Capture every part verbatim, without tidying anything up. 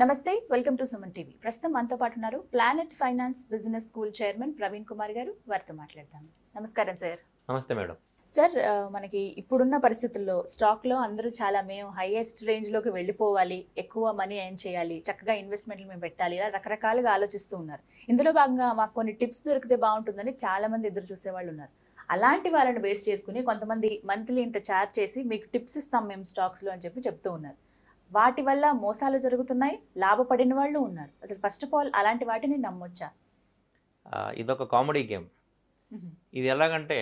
నమస్తే, welcome to Suman TV. ప్రస్తుతం మనతో పాటు ఉన్నారు planet finance business school chairman Praveen Kumar గారు. వారితో మాట్లాడతాం. నమస్కారం సార్. నమస్తే మేడం. సార్, మనకి ఇప్పుడున్న పరిస్థితుల్లో స్టాక్లో అందరూ చాలా మేము హైయెస్ట్ రేంజ్లోకి వెళ్ళిపోవాలి, ఎక్కువ మనీ ఎర్న్ చేయాలి, చక్కగా ఇన్వెస్ట్మెంట్లు మేము పెట్టాలి, ఇలా రకరకాలుగా ఆలోచిస్తూ ఉన్నారు. ఇందులో భాగంగా మాకు కొన్ని టిప్స్ దొరికితే బాగుంటుందని చాలామంది ఎదురు చూసేవాళ్ళు ఉన్నారు. అలాంటి వాళ్ళని బేస్ చేసుకుని కొంతమంది మంత్లీ ఇంత ఛార్జ్ చేసి మీకు టిప్స్ ఇస్తాం మేము స్టాక్స్లో అని చెప్పి చెప్తూ ఉన్నారు. వాటి వల్ల మోసాలు జరుగుతున్నాయి, లాభపడిన వాళ్ళు ఉన్నారు. అసలు ఫస్ట్ ఆఫ్ ఆల్ అలాంటి వాటిని నమ్మొచ్చా? ఇదొక కామెడీ గేమ్. ఇది ఎలాగంటే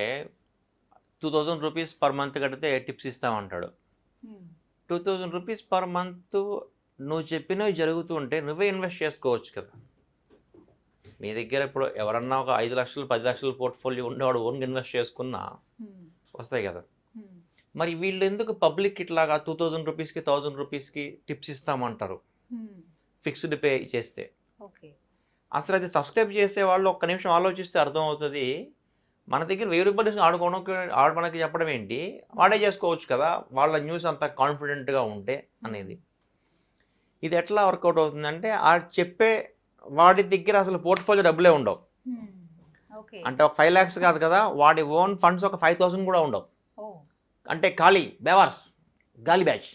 two thousand rupees per month కడితే టిప్స్ ఇస్తామంటాడు. Two thousand rupees per month నువ్వు చెప్పినవి జరుగుతూ ఉంటే నువ్వే ఇన్వెస్ట్ చేసుకోవచ్చు కదా. నీ దగ్గర ఇప్పుడు ఎవరన్నా ఒక ఐదు లక్షలు పది లక్షల పోర్ట్ఫోలియో ఉండేవాడు ఓన్గా ఇన్వెస్ట్ చేసుకున్నా వస్తాయి కదా. మరి వీళ్ళు ఎందుకు పబ్లిక్ ఇట్లాగా టూ థౌజండ్ రూపీస్కి థౌజండ్ రూపీస్కి టిప్స్ ఇస్తామంటారు ఫిక్స్డ్ పే చేస్తే? అసలు అది సబ్స్క్రైబ్ చేసే వాళ్ళు ఒక్క నిమిషం ఆలోచిస్తే అర్థమవుతుంది, మన దగ్గర వెయ్యి రూపాయలు ఆడుకోవడం ఆడు మనకి చెప్పడం ఏంటి, వాడే చేసుకోవచ్చు కదా వాళ్ళ న్యూస్ అంత కాన్ఫిడెంట్గా ఉంటే అనేది. ఇది ఎట్లా వర్కౌట్ అవుతుందంటే ఆ చెప్పే వాడి దగ్గర అసలు పోర్ట్ఫోలియో డబ్బులే ఉండవు. అంటే ఒక ఫైవ్ ల్యాక్స్ కాదు కదా, వాడి ఓన్ ఫండ్స్ ఒక ఫైవ్ థౌసండ్ కూడా ఉండవు. అంటే ఖాళీ బేవార్స్ గాలి బ్యాచ్.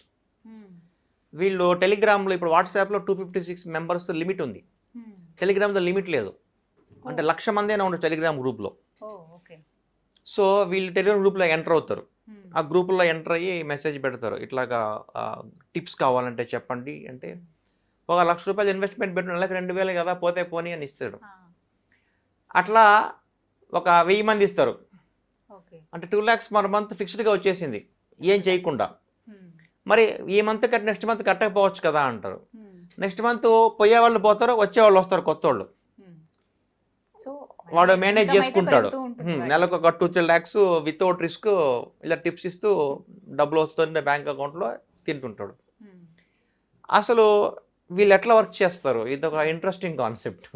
వీళ్ళు టెలిగ్రామ్లో ఇప్పుడు వాట్సాప్లో two fifty six members limit ఉంది, టెలిగ్రామ్లో లిమిట్ లేదు. అంటే లక్ష మందేనా ఉండదు టెలిగ్రామ్ గ్రూప్లో. సో వీళ్ళు టెలిగ్రామ్ గ్రూప్లో ఎంటర్ అవుతారు, ఆ గ్రూపుల్లో ఎంటర్ అయ్యి మెసేజ్ పెడతారు, ఇట్లాగా టిప్స్ కావాలంటే చెప్పండి అంటే. ఒక లక్ష రూపాయలు ఇన్వెస్ట్మెంట్ పెట్టిన నెలకు రెండు వేలు కదా పోతే పోనీ అని ఇస్తాడు. అట్లా ఒక వెయ్యి మంది ఇస్తారు, అంటే టూ ల్యాక్స్ పర్ మంత్ ఫిక్స్డ్గా వచ్చేసింది ఏం చేయకుండా. మరి ఈ మంత్ కట్ నెక్స్ట్ మంత్ కట్టకపోవచ్చు కదా అంటారు. నెక్స్ట్ మంత్ పోయేవాళ్ళు పోతారు, వచ్చేవాళ్ళు వస్తారు కొత్త వాళ్ళు, వాడు మేనేజ్ చేసుకుంటాడు. నెలకు ఒక two three lakhs without risk ఇలా టిప్స్ ఇస్తూ డబ్బులు వస్తుంది బ్యాంక్ అకౌంట్లో తింటుంటాడు. అసలు వీళ్ళు ఎట్లా వర్క్ చేస్తారు? ఇది ఒక ఇంట్రెస్టింగ్ కాన్సెప్ట్.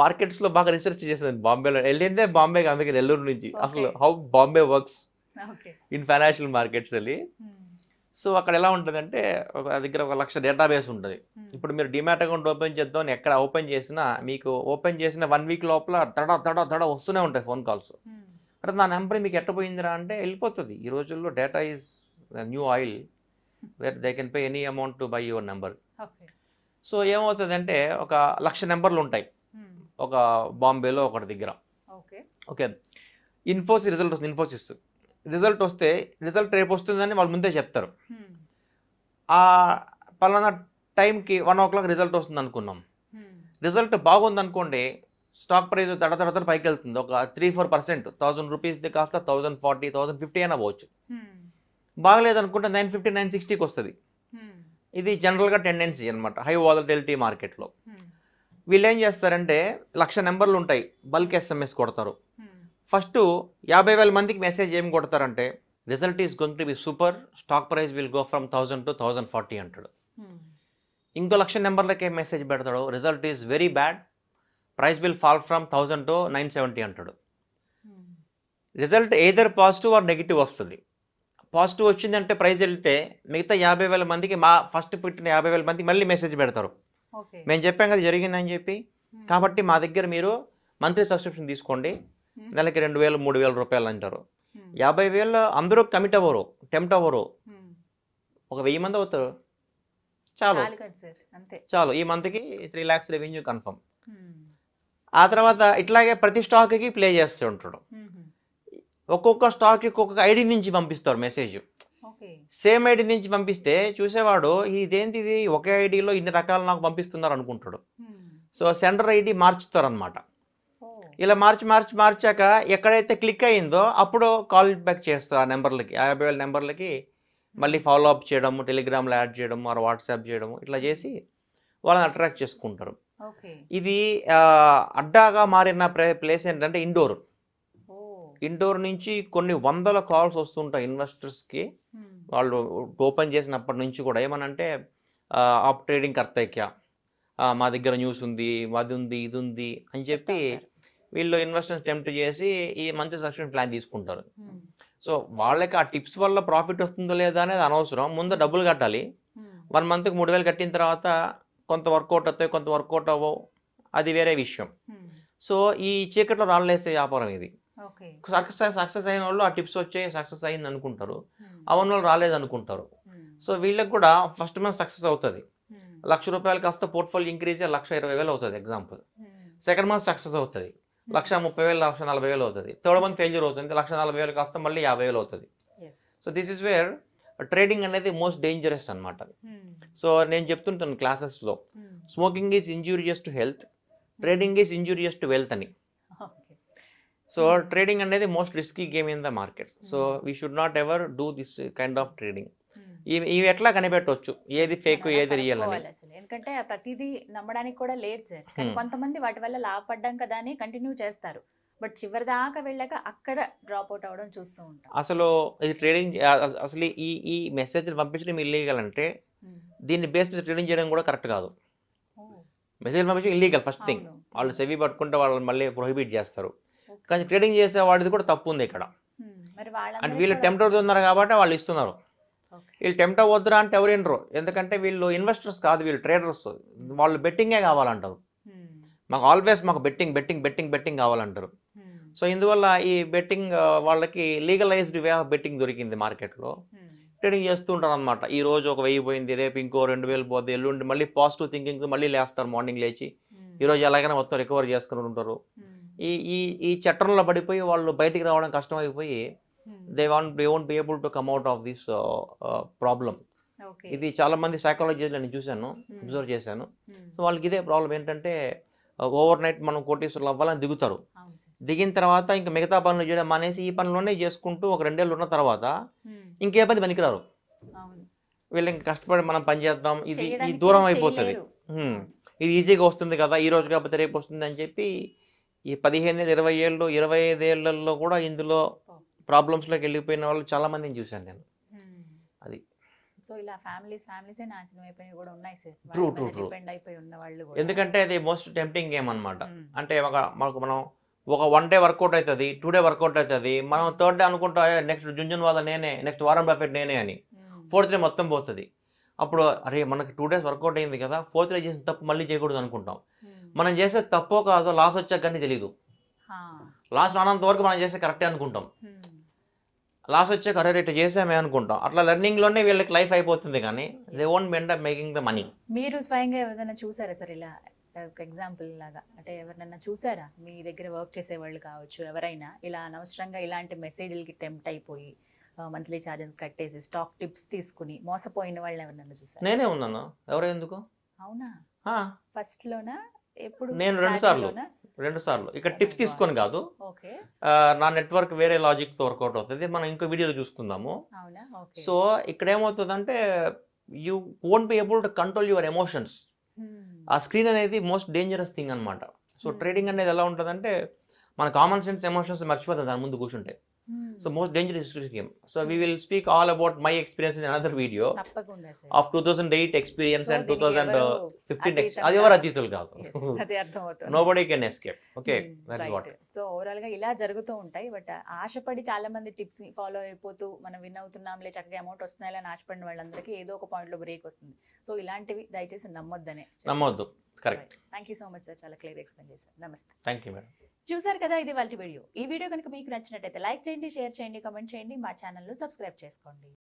మార్కెట్స్లో బాగా రీసెర్చ్ చేసింది, బాంబేలో వెళ్ళిందే, బాంబే అందుకే నెల్లూరు నుంచి. అసలు how Bombay works in financial markets వెళ్ళి. సో అక్కడ ఎలా ఉంటుందంటే ఒక దగ్గర ఒక లక్ష డేటాబేస్ ఉంటుంది. ఇప్పుడు మీరు డిమాట్ అకౌంట్ ఓపెన్ చేద్దామని ఎక్కడ ఓపెన్ చేసినా మీకు ఓపెన్ చేసిన వన్ వీక్ లోపల తడా తడా తడా వస్తూనే ఉంటాయి ఫోన్ కాల్స్. అంటే నా నెంబర్ మీకు ఎట్టపోయిందిరా అంటే వెళ్ళిపోతుంది. ఈ రోజుల్లో data is new oil, where they can pay any amount to buy your number. So ఏమవుతుందంటే ఒక లక్ష నెంబర్లు ఉంటాయి ఒక బాంబేలో ఒకటి దగ్గర. ఓకే ఓకే ఇన్ఫోసిస్ రిజల్ట్ వస్తుంది. ఇన్ఫోసిస్ రిజల్ట్ వస్తే రిజల్ట్ రేపు వస్తుందని వాళ్ళు ముందే చెప్తారు. ఆ పలానా టైంకి వన్ ఓ క్లాక్ రిజల్ట్ వస్తుంది అనుకున్నాం. రిజల్ట్ బాగుందనుకోండి, స్టాక్ ప్రైస్ తడ తడ తడ పైకి వెళ్తుంది ఒక త్రీ ఫోర్ పర్సెంట్. థౌసండ్ రూపీస్ది కాస్త థౌసండ్ ఫార్టీ థౌసండ్ ఫిఫ్టీ అయినా పోవచ్చు. బాగలేదనుకుంటే నైన్ ఫిఫ్టీ నైన్ సిక్స్టీకి వస్తుంది. ఇది జనరల్గా టెండెన్సీ అనమాట హై వాలటిలిటీ మార్కెట్లో. వీళ్ళు ఏం చేస్తారంటే లక్ష నెంబర్లు ఉంటాయి, బల్క్ ఎస్ఎంఎస్ కొడతారు. ఫస్ట్ యాభై వేల మందికి మెసేజ్ ఏం కొడతారంటే result is going to be super, stock price will go from thousand to thousand forty అంటాడు. ఇంకో లక్ష నెంబర్లకి ఏం మెసేజ్ పెడతాడు, result is very bad, price will fall from thousand to nine seventy అంటాడు. Result either positive or negative వస్తుంది. Positive వచ్చిందంటే price వెళ్తే మిగతా యాభై వేల మందికి మా ఫస్ట్ పెట్టిన యాభై వేల మందికి మళ్ళీ మెసేజ్ పెడతారు, మేము చెప్పాం కదా జరిగిందని చెప్పి, కాబట్టి మా దగ్గర మీరు మంత్లీ సబ్స్క్రిప్షన్ తీసుకోండి నెలకి రెండు వేలు మూడు వేల రూపాయలు అంటారు. యాభై వేలు అందరూ కమిట్ అవ్వరు, టెంప్ట్ అవ్వరు. ఒక వెయ్యి మంది అవుతారు, చాలు చాలు ఈ మంత్కి త్రీ ల్యాక్స్ రెవెన్యూ కన్ఫర్మ్. ఆ తర్వాత ఇట్లాగే ప్రతి స్టాక్కి ప్లే చేస్తూ ఉంటాడు. ఒక్కొక్క స్టాక్కి ఒక్కొక్క ఐడి నుంచి పంపిస్తారు మెసేజ్. సేమ్ ఐడి నుంచి పంపిస్తే చూసేవాడు ఇదేంటి ఇది ఒకే ఐడిలో ఇన్ని రకాలు నాకు పంపిస్తున్నారు అనుకుంటాడు. సో సెంటర్ ఐడి మార్చుతారు అనమాట. ఇలా మార్చి మార్చి మార్చాక ఎక్కడైతే క్లిక్ అయ్యిందో అప్పుడు కాల్ బ్యాక్ చేస్తారు ఆ నెంబర్లకి, యాభై వేల నెంబర్లకి మళ్ళీ ఫాలో అప్ చేయడము, టెలిగ్రామ్లో యాడ్ చేయడము ఆర్ వాట్సాప్ చేయడము, ఇట్లా చేసి వాళ్ళని అట్రాక్ట్ చేసుకుంటారు. ఇది అడ్డాగా మారిన ప్లేస్ ఏంటంటే ఇండోర్. ఇండోర్ నుంచి కొన్ని వందల కాల్స్ వస్తుంటాయి ఇన్వెస్టర్స్కి, వాళ్ళు ఓపెన్ చేసినప్పటి నుంచి కూడా. ఏమనంటే ఆప్ ట్రేడింగ్ కర్తైక్య మా దగ్గర న్యూస్ ఉంది, అది ఉంది, ఇది ఉంది అని చెప్పి వీళ్ళు ఇన్వెస్ట్మెంట్ అటెంప్ట్ చేసి ఈ మంచి సక్సెస్ ప్లాన్ తీసుకుంటారు. సో వాళ్ళకి ఆ టిప్స్ వల్ల ప్రాఫిట్ వస్తుందో లేదా అనేది అనవసరం, ముందు డబ్బులు కట్టాలి. వన్ మంత్కి మూడు వేలు కట్టిన తర్వాత కొంత వర్కౌట్ అవుతాయి, కొంత వర్కౌట్ అవ్వవు, అది వేరే విషయం. సో ఈ చీకట్లో రాళ్ళు వేసే వ్యాపారం ఇది. సక్సెస్ సక్సెస్ అయిన వాళ్ళు ఆ టిప్స్ వచ్చాయి సక్సెస్ అయింది అనుకుంటారు, అవన్న వాళ్ళు రాలేదు అనుకుంటారు. సో వీళ్ళకి కూడా ఫస్ట్ మంత్ సక్సెస్ అవుతుంది, లక్ష రూపాయలు కాస్త పోర్ట్ఫోలియో ఇంక్రీజ్ లక్ష ఇరవై వేలు అవుతుంది ఎగ్జాంపుల్. సెకండ్ మంత్ సక్సెస్ అవుతుంది, లక్ష ముప్పై వేలు లక్ష నలభై వేలు అవుతుంది. థర్డ్ మంత్ ఫెయిల్యూర్ అవుతుంది, లక్ష నలభై వేలు కాస్త మళ్ళీ యాభై వేలు అవుతుంది. So this is where trading అనేది మోస్ట్ డేంజరస్ అనమాట. సో నేను చెప్తుంటాను క్లాసెస్లో, smoking is injurious to health, trading is injurious to wealth అని. సో ట్రేడింగ్ అనేది most risky game in the market. So we should not ever do this kind of trading. ఇవి ఇవి ఎట్లా కనిపెట్టవచ్చు ఏది ఫేక్ ఏది రియల్ అని? ఎందుకంటే ప్రతిదీ నమ్మడానికి కూడా లేదు సార్. కొంతమంది వాటి వల్ల లాభపడ్డాం కదా అని కంటిన్యూ చేస్తారు, బట్ చివరి దాకా వెళ్ళాక అక్కడ డ్రాప్ అవుట్ అవడం చూస్తూ ఉంటాం. అసలు ఇది ట్రేడింగ్ అసలు ఈ ఈ మెసేజ్ పంపించడం ఇల్లీగల్ అంటే దీన్ని బేస్ మీద ట్రేడింగ్ చేయడం కూడా కరెక్ట్ కాదు. మెసేజ్ పంపించడం ఇల్లీగల్ ఫస్ట్ థింగ్, వాళ్ళు సెవి పట్టుకుంటే వాళ్ళని మళ్ళీ ప్రొహిబిట్ చేస్తారు. కానీ ట్రేడింగ్ చేసే వాడిది కూడా తప్పు ఉంది ఇక్కడ. అంటే వీళ్ళు టెంప్ట్ అవుతున్నారు కాబట్టి వాళ్ళు ఇస్తున్నారు, వీళ్ళు టెంప్ట్ అవ్వద్దురా అంటే ఎవరు వినరు. ఎందుకంటే వీళ్ళు ఇన్వెస్టర్స్ కాదు, వీళ్ళు ట్రేడర్స్, వాళ్ళు బెట్టింగే కావాలంటారు. మాకు ఆల్వేస్ మాకు బెట్టింగ్ బెట్టింగ్ బెట్టింగ్ బెట్టింగ్ కావాలంటారు. సో ఇందువల్ల ఈ బెట్టింగ్ వాళ్ళకి లీగలైజ్డ్ వే ఆఫ్ బెట్టింగ్ దొరికింది మార్కెట్లో, ట్రేడింగ్ చేస్తూ ఉంటారు అనమాట. ఈ రోజు ఒక వెయ్యి పోయింది, రేపు ఇంకో రెండు వేలు పోతే, ఎల్లుండి మళ్ళీ పాజిటివ్ థింకింగ్ మళ్ళీ లేస్తారు, మార్నింగ్ లేచి ఈరోజు ఎలాగైనా మొత్తం రికవర్ చేసుకుని ఉంటారు. ఈ ఈ ఈ చట్టంలో పడిపోయి వాళ్ళు బయటికి రావడం కష్టమైపోయి they want they won't be able to come out of this problem. ఇది చాలా మంది సైకాలజీలో నేను చూశాను, అబ్జర్వ్ చేశాను. సో వాళ్ళకి ఇదే ప్రాబ్లం ఏంటంటే ఓవర్ నైట్ మనం కోటీశ్వరులు అవ్వాలని దిగుతారు, దిగిన తర్వాత ఇంకా మిగతా పనులు చేయడం మానేసి ఈ పనులోనే చేసుకుంటూ ఒక రెండేళ్ళు ఉన్న తర్వాత ఇంకే పని పనికిరారు వీళ్ళు. ఇంకా కష్టపడి మనం పని చేద్దాం, ఇది ఈ దూరం అయిపోతుంది, ఇది ఈజీగా వస్తుంది కదా ఈ రోజు కాకపోతే రేపు వస్తుంది అని చెప్పి ఈ పదిహేను ఏళ్ళు ఇరవై ఏళ్ళు ఇరవై ఐదు ఏళ్లలో కూడా ఇందులో ప్రాబ్లమ్స్లోకి వెళ్ళిపోయిన వాళ్ళు చాలా మందిని చూశాను నేను. అది సో ఇలా ఫ్యామిలీస్ ఫ్యామిలీసే నాశనం అయిపోయినవి కూడా ఉన్నాయి sir. True true true depend అయిపోయి ఉన్న వాళ్ళు కూడా. ఎందుకంటే అది మోస్ట్ టెంప్టింగ్ గేమ్ అనమాట. అంటే ఒక మనకు మనం ఒక వన్ డే వర్కౌట్ అవుతుంది, టూ డే వర్కౌట్ అవుతుంది, మనం థర్డ్ డే అనుకుంటా నెక్స్ట్ జుంజున్ వాళ్ళ నేనే, నెక్స్ట్ వారం బఫెట్ నేనే అని, ఫోర్త్ డే మొత్తం పోతుంది. అప్పుడు అరే మనకి టూ డేస్ వర్కౌట్ అయింది కదా, ఫోర్త్ డే చేసిన తప్పు మళ్ళీ చేయకూడదు అనుకుంటాం. మనం చేసే తప్పో కాదో లాస్ వచ్చాక కానీ తెలియదు, లాస్ రానంత వరకు మనం చేసే కరెక్టే అనుకుంటాం, లాస్ వచ్చాక అరే రేట్ చేసామే అనుకుంటాం. అట్లా లెర్నింగ్లోనే వీళ్ళకి లైఫ్ అయిపోతుంది, కానీ they won't end up making the money. మీరు స్వయంగా ఏదైనా చూసారా సార్ ఇలా ఎగ్జాంపుల్ లాగా? అంటే ఎవరినైనా చూసారా మీ దగ్గర వర్క్ చేసేవాళ్ళు కావచ్చు, ఎవరైనా ఇలా అనవసరంగా ఇలాంటి మెసేజ్లకి టెంప్ట్ అయిపోయి మంత్లీ ఛార్జెస్ కట్టేసి స్టాక్ టిప్స్ తీసుకుని మోసపోయిన వాళ్ళు ఎవరినైనా చూసారా? నేనే ఉన్నాను. ఎవరు ఎందుకు? అవునా, ఫస్ట్లోనా? ఎప్పుడు నేను రెండు సార్లు రెండు సార్లు ఇక్కడ టిప్స్ తీసుకొని కాదు, నా నెట్వర్క్ వేరే లాజిక్తో వర్కౌట్ అవుతుంది, మనం ఇంకో వీడియోలో చూసుకుందాము. సో ఇక్కడ ఏమవుతుందంటే you won't be able to control your emotions. ఆ స్క్రీన్ అనేది మోస్ట్ డేంజరస్ థింగ్ అనమాట. సో ట్రేడింగ్ అనేది ఎలా ఉంటుందంటే మన కామన్ సెన్స్ ఎమోషన్స్ మర్చిపోతుంది దాని ముందు కూర్చుంటే. So most dangerous game. So we will speak all about my experience in another video of two thousand eight experience and two thousand fifteen experience. అది ఎవరు అతీతులు కాదు, nobody can escape. Okay, that's what. So overall గా ఇలా జరుగుతూ ఉంటాయి, but ఆశపడి చాలా మంది టిప్స్ ఫాలో అయిపోతూ మనం విన్ అవుతున్నాంలే చక్కగా అమౌంట్ వస్తున్నాయి అని ఆశపడిన వాళ్ళందరికీ ఏదో ఒక పాయింట్ లో బ్రేక్ వస్తుంది. సో ఇలాంటివి దయచేసి నమ్మొద్దనే నమ్మొద్దు. Correct. Thank you so much sir, చాలా క్లియర్ ఎక్స్ప్లెయిన్ చేశారు. నమస్తే. Thank you madam. చూసారు కదా ఇది వాళ్ళ వీడియో. ఈ వీడియో కనుక మీకు నచ్చినట్లయితే లైక్ చేయండి, షేర్ చేయండి, కామెంట్ చేయండి, మా ఛానల్ను సబ్స్క్రైబ్ చేసుకోండి.